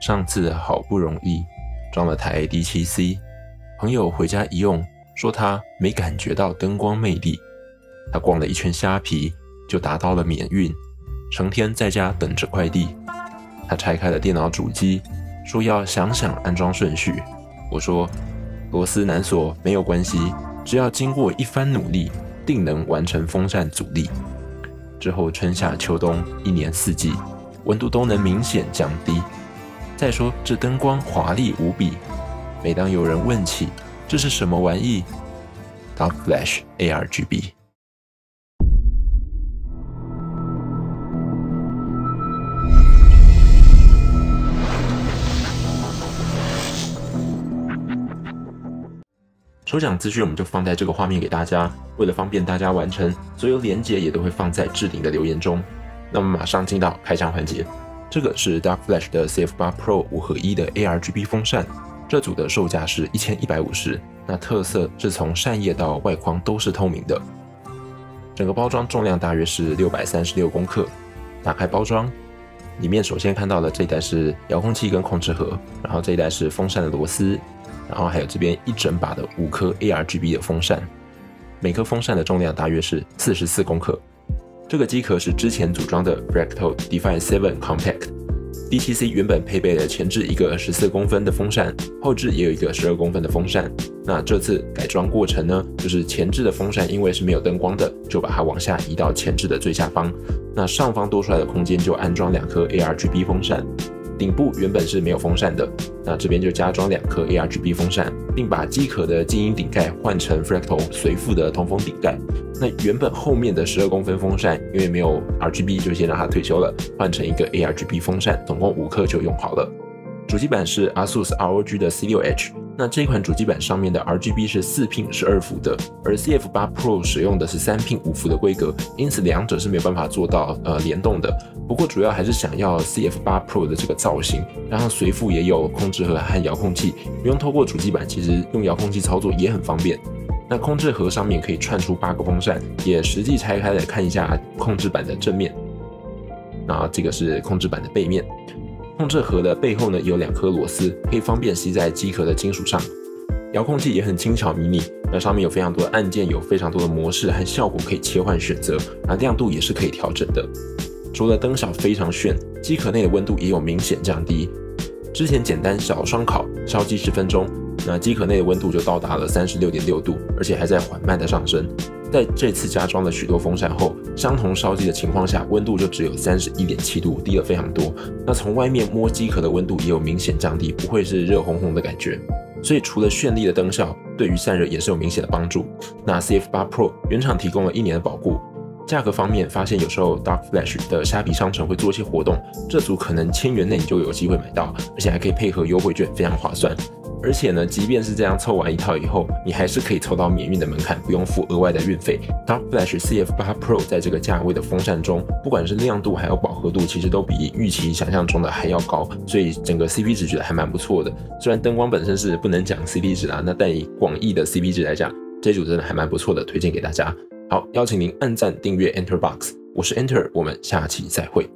上次好不容易装了台 D7C， 朋友回家一用，说他没感觉到灯光魅力。他逛了一圈虾皮就达到了免运，成天在家等着快递。他拆开了电脑主机，说要想想安装顺序。我说螺丝难锁没有关系，只要经过一番努力，定能完成风扇阻力。之后春夏秋冬一年四季，温度都能明显降低。再说这灯光华丽无比，每当有人问起这是什么玩意 ，darkFlash ARGB。 抽奖资讯我们就放在这个画面给大家，为了方便大家完成，所有连结也都会放在置顶的留言中。那么马上进到开箱环节，这个是 darkFlash 的 CF8 Pro 5合1的 ARGB 风扇，这组的售价是 1150， 那特色是从扇叶到外框都是透明的。整个包装重量大约是636公克。打开包装，里面首先看到了这一袋是遥控器跟控制盒，然后这一袋是风扇的螺丝。 然后还有这边一整把的5颗 ARGB 的风扇，每颗风扇的重量大约是44公克。这个机壳是之前组装的 Recto Define Seven Compact D7C， 原本配备了前置一个14公分的风扇，后置也有一个12公分的风扇。那这次改装过程呢，就是前置的风扇因为是没有灯光的，就把它往下移到前置的最下方。那上方多出来的空间就安装2颗 ARGB 风扇。 顶部原本是没有风扇的，那这边就加装2颗 ARGB 风扇，并把机壳的静音顶盖换成 Fractal 随附的通风顶盖。那原本后面的12公分风扇，因为没有 RGB， 就先让它退休了，换成一个 ARGB 风扇，总共5颗就用好了。主机板是 ASUS ROG 的 C6H， 那这款主机板上面的 RGB 是4pin 12伏的，而 CF8 Pro 使用的是3pin 5伏的规格，因此两者是没有办法做到联动的。 不过主要还是想要 CF8 Pro 的这个造型，然后随附也有控制盒和遥控器，不用透过主机板，其实用遥控器操作也很方便。那控制盒上面可以串出8个风扇，也实际拆开来看一下控制板的正面。那这个是控制板的背面，控制盒的背后呢有2颗螺丝，可以方便吸在机壳的金属上。遥控器也很轻巧迷你，那上面有非常多的按键，有非常多的模式和效果可以切换选择，那亮度也是可以调整的。 除了灯小非常炫，机壳内的温度也有明显降低。之前简单小双烤烧鸡10分钟，那机壳内的温度就到达了 36.6 度，而且还在缓慢的上升。在这次加装了许多风扇后，相同烧鸡的情况下，温度就只有 31.7 度，低了非常多。那从外面摸机壳的温度也有明显降低，不会是热烘烘的感觉。所以除了绚丽的灯效，对于散热也是有明显的帮助。那 CF8 Pro 原厂提供了1年的保固。 价格方面，发现有时候 darkFlash 的虾皮商城会做一些活动，这组可能1000元内你就有机会买到，而且还可以配合优惠券，非常划算。而且呢，即便是这样凑完一套以后，你还是可以凑到免运的门槛，不用付额外的运费。darkFlash CF8 Pro 在这个价位的风扇中，不管是亮度还有饱和度，其实都比预期想象中的还要高，所以整个 CP 值觉得还蛮不错的。虽然灯光本身是不能讲 CP 值啦，那但以广义的 CP 值来讲，这组真的还蛮不错的，推荐给大家。 好，邀请您按赞、订阅 EnterBox， 我是 Enter， 我们下期再会。